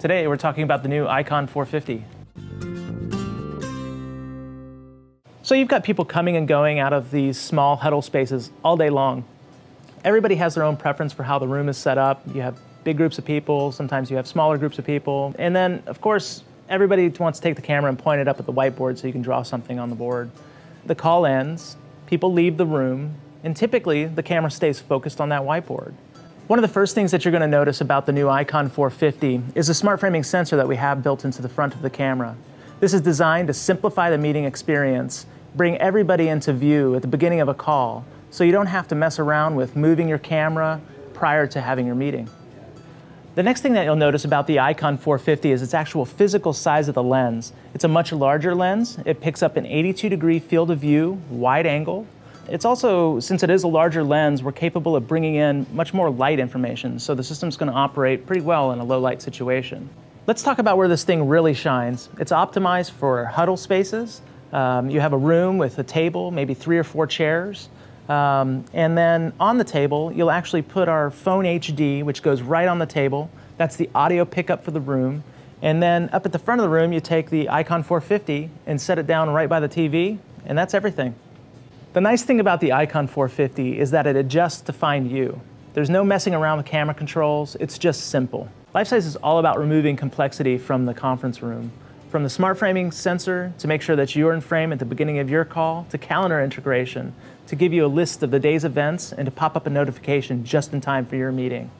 Today we're talking about the new Icon 450. So you've got people coming and going out of these small huddle spaces all day long. Everybody has their own preference for how the room is set up. You have big groups of people, sometimes you have smaller groups of people. And then, of course, everybody wants to take the camera and point it up at the whiteboard so you can draw something on the board. The call ends, people leave the room, and typically the camera stays focused on that whiteboard. One of the first things that you're going to notice about the new Icon 450 is the smart framing sensor that we have built into the front of the camera. This is designed to simplify the meeting experience, bring everybody into view at the beginning of a call, so you don't have to mess around with moving your camera prior to having your meeting. The next thing that you'll notice about the Icon 450 is its actual physical size of the lens. It's a much larger lens. It picks up an 82-degree field of view, wide angle. It's also, since it is a larger lens, we're capable of bringing in much more light information, so the system's going to operate pretty well in a low-light situation. Let's talk about where this thing really shines. It's optimized for huddle spaces. You have a room with a table, maybe 3 or 4 chairs. And then on the table, you'll actually put our phone HD, which goes right on the table. That's the audio pickup for the room. And then up at the front of the room, you take the Icon 450 and set it down right by the TV, and that's everything. The nice thing about the Icon 450 is that it adjusts to find you. There's no messing around with camera controls. It's just simple. LifeSize is all about removing complexity from the conference room. From the smart framing sensor to make sure that you're in frame at the beginning of your call, to calendar integration, to give you a list of the day's events, and to pop up a notification just in time for your meeting.